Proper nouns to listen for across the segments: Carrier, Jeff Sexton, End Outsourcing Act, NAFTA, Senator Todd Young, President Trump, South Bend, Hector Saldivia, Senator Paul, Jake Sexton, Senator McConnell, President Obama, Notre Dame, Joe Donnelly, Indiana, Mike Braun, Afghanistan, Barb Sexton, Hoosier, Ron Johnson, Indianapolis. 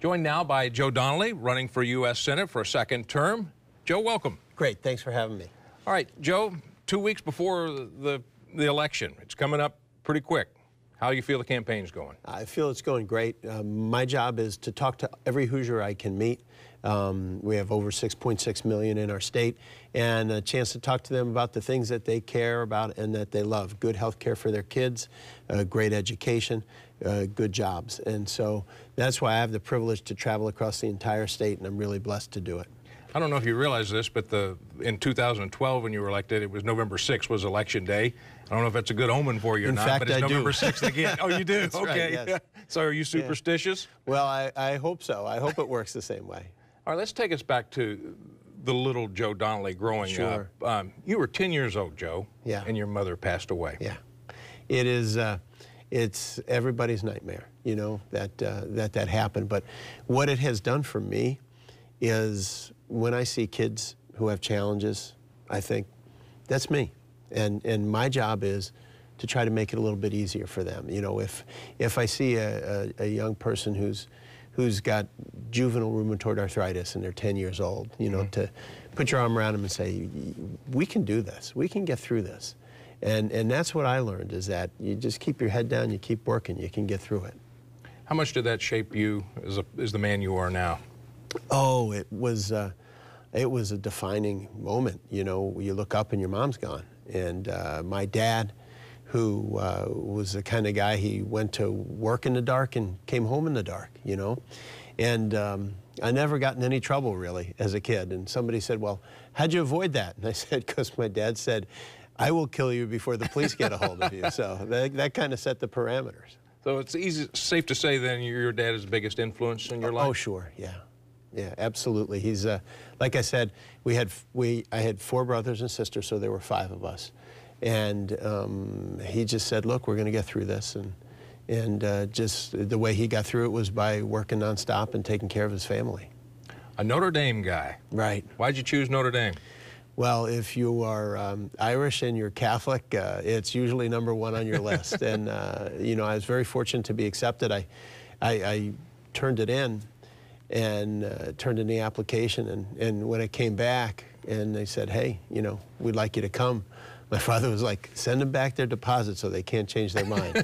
Joined now by Joe Donnelly, running for U.S. Senate for a second term. Joe, welcome. Great. Thanks for having me. All right, Joe, 2 weeks before the election. It's coming up pretty quick. How do you feel the campaign's going? I feel it's going great. My job is to talk to every Hoosier I can meet. We have over 6.6 million in our state, and a chance to talk to them about the things that they care about and that they love. Good health care for their kids, great education, good jobs. And so that's why I have the privilege to travel across the entire state, and I'm really blessed to do it. I don't know if you realize this, but in 2012 when you were elected, it was November 6th was election day. I don't know if that's a good omen for you or not, but it's November 6th again. Oh, you do? Okay. Right, yes. So are you superstitious? Yeah. Well, I hope so. I hope it works the same way. All right, let's take us back to the little Joe Donnelly growing up. You were 10 years old, Joe, and your mother passed away. Yeah. It is... It's everybody's nightmare, you know, that happened. But what it has done for me is... when I see kids who have challenges, I think, that's me. And my job is to try to make it a little bit easier for them. You know, if I see a young person who's got juvenile rheumatoid arthritis and they're 10 years old, you know, to put your arm around them and say, we can do this, we can get through this. And that's what I learned, is that you just keep your head down, you keep working, you can get through it. How much did that shape you as the man you are now? Oh, it was a defining moment. You know, you look up and your mom's gone. And my dad, who was the kind of guy, he went to work in the dark and came home in the dark, you know. And I never got in any trouble, really, as a kid. And somebody said, well, how'd you avoid that? And I said, because my dad said, I will kill you before the police get a hold of you. So that kind of set the parameters. So it's safe to say, then, your dad is the biggest influence in your life? Oh, sure, yeah. Yeah, absolutely. He's like I said, I had four brothers and sisters, so there were five of us, and he just said, "Look, we're going to get through this," and just the way he got through it was by working nonstop and taking care of his family. A Notre Dame guy, right? Why'd you choose Notre Dame? Well, if you are Irish and you're Catholic, it's usually number one on your list. And you know, I was very fortunate to be accepted. I turned it in. And turned in the application, and when I came back and they said, hey, you know, we'd like you to come, my father was like, send them back their deposit so they can't change their mind.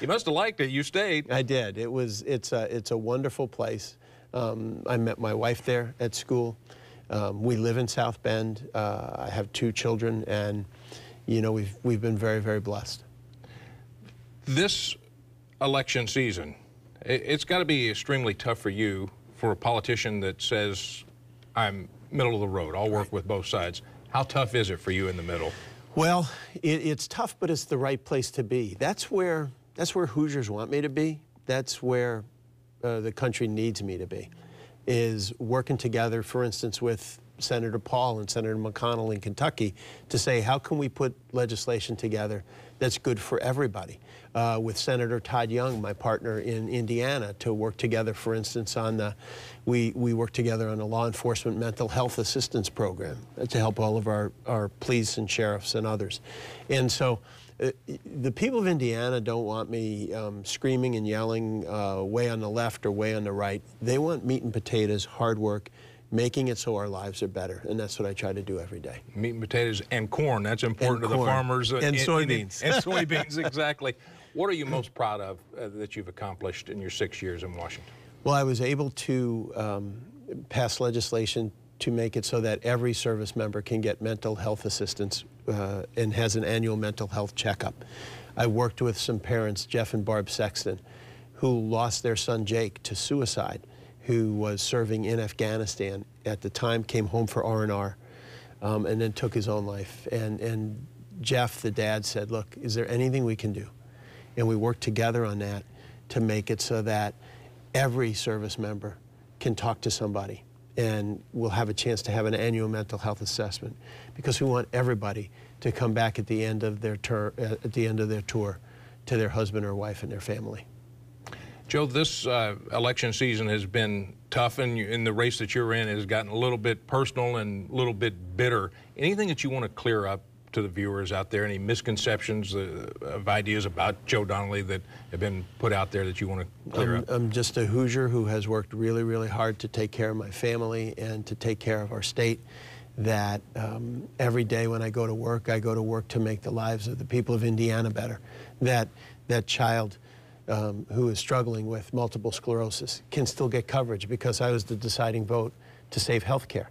You must have liked it. You stayed. I did. It's a wonderful place. I met my wife there at school. We live in South Bend. I have two children, and you know, we've been very, very blessed. This election season, it's got to be extremely tough for you, for a politician that says, I'm middle of the road, I'll work with both sides. How tough is it for you in the middle? Well, it's tough, but it's the right place to be. That's where Hoosiers want me to be. That's where the country needs me to be, is working together, for instance, with Senator Paul and Senator McConnell in Kentucky to say, how can we put legislation together that's good for everybody? With Senator Todd Young, my partner in Indiana, to work together, for instance, on the, we work together on a law enforcement mental health assistance program to help all of our police and sheriffs and others. And so the people of Indiana don't want me screaming and yelling way on the left or way on the right. They want meat and potatoes, hard work, making it so our lives are better, and that's what I try to do every day. Meat and potatoes and corn, that's important to the farmers. And soybeans. And soybeans, exactly. What are you most proud of that you've accomplished in your 6 years in Washington? Well, I was able to pass legislation to make it so that every service member can get mental health assistance and has an annual mental health checkup. I worked with some parents, Jeff and Barb Sexton, who lost their son Jake to suicide, who was serving in Afghanistan at the time, came home for R&R, and then took his own life. And Jeff, the dad, said, look, is there anything we can do? And we worked together on that to make it so that every service member can talk to somebody, and we'll have a chance to have an annual mental health assessment, because we want everybody to come back at the end of their tour to their husband or wife and their family. Joe, this election season has been tough, and in the race that you're in has gotten a little bit personal and a little bit bitter. Anything that you want to clear up to the viewers out there, any misconceptions of ideas about Joe Donnelly that have been put out there that you want to clear up? I'm just a Hoosier who has worked really, really hard to take care of my family and to take care of our state. That every day when I go to work to make the lives of the people of Indiana better. That child who is struggling with multiple sclerosis can still get coverage because I was the deciding vote to save health care.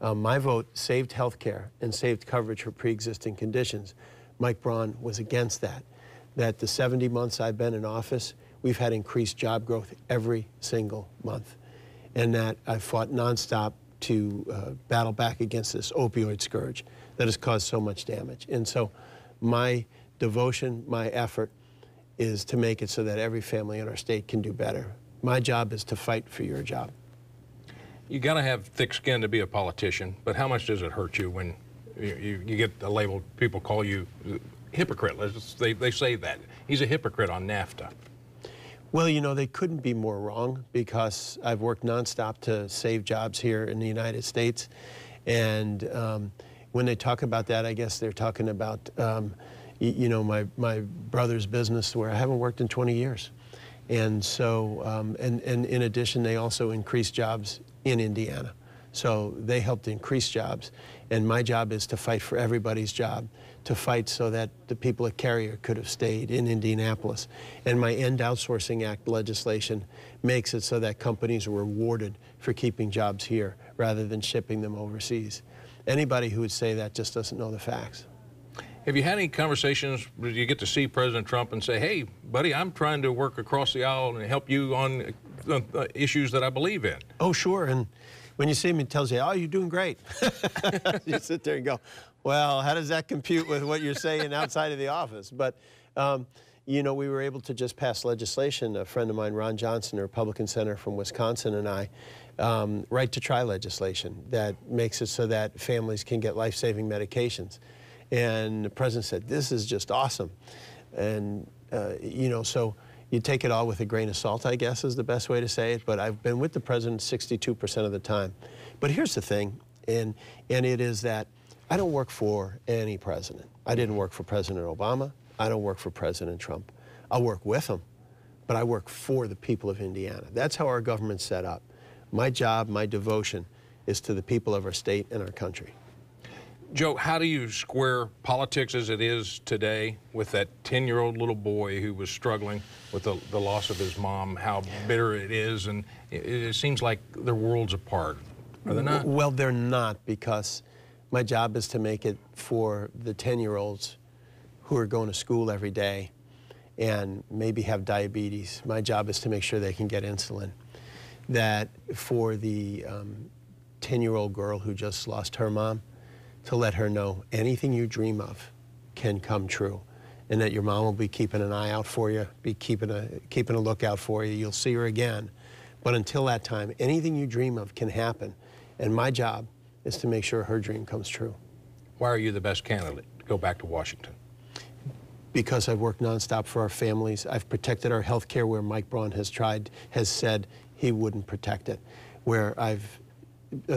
My vote saved health care and saved coverage for pre-existing conditions. Mike Braun was against that. That the 70 months I've been in office, we've had increased job growth every single month. And that I've fought nonstop to battle back against this opioid scourge that has caused so much damage. And so my devotion, my effort is to make it so that every family in our state can do better. My job is to fight for your job. You gotta have thick skin to be a politician, but how much does it hurt you when you get a label, people call you hypocrite, they say that. He's a hypocrite on NAFTA. Well, you know, they couldn't be more wrong because I've worked nonstop to save jobs here in the United States. And when they talk about that, I guess they're talking about, you know, my brother's business where I haven't worked in 20 years. And so, and in addition, they also increased jobs in Indiana. So they helped increase jobs. And my job is to fight for everybody's job, to fight so that the people at Carrier could have stayed in Indianapolis. And my End Outsourcing Act legislation makes it so that companies are rewarded for keeping jobs here rather than shipping them overseas. Anybody who would say that just doesn't know the facts. Have you had any conversations where you get to see President Trump and say, hey, buddy, I'm trying to work across the aisle and help you on issues that I believe in? Oh, sure. And when you see him, he tells you, oh, you're doing great. You sit there and go, well, how does that compute with what you're saying outside of the office? But, you know, we were able to just pass legislation. A friend of mine, Ron Johnson, a Republican senator from Wisconsin, and I, right to try legislation that makes it so that families can get life-saving medications. And the president said, this is just awesome. And, you know, so you take it all with a grain of salt, I guess, is the best way to say it. But I've been with the president 62% of the time. But here's the thing, and it is that I don't work for any president. I didn't work for President Obama. I don't work for President Trump. I work with him, but I work for the people of Indiana. That's how our government's set up. My job, my devotion is to the people of our state and our country. Joe, how do you square politics as it is today with that 10-year-old little boy who was struggling with the loss of his mom, how bitter it is, and it seems like they're worlds apart. Are they not? Well, they're not, because my job is to make it for the 10-year-olds who are going to school every day and maybe have diabetes. My job is to make sure they can get insulin. That for the 10-year-old girl who just lost her mom, to let her know anything you dream of can come true, and that your mom will be keeping an eye out for you, be keeping a lookout for you. You'll see her again. But until that time, anything you dream of can happen, and my job is to make sure her dream comes true. Why are you the best candidate to go back to Washington? Because I've worked nonstop for our families. I've protected our health care where Mike Braun has said he wouldn't protect it. Where I've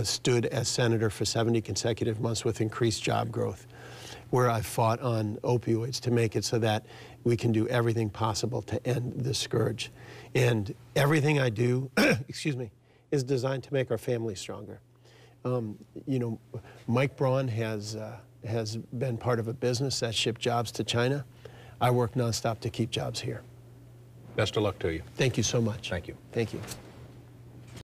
stood as senator for 70 consecutive months with increased job growth. Where I've fought on opioids to make it so that we can do everything possible to end this scourge. And everything I do, excuse me, is designed to make our families stronger. You know, Mike Braun has been part of a business that shipped jobs to China. I work nonstop to keep jobs here. Best of luck to you. Thank you so much. Thank you. Thank you.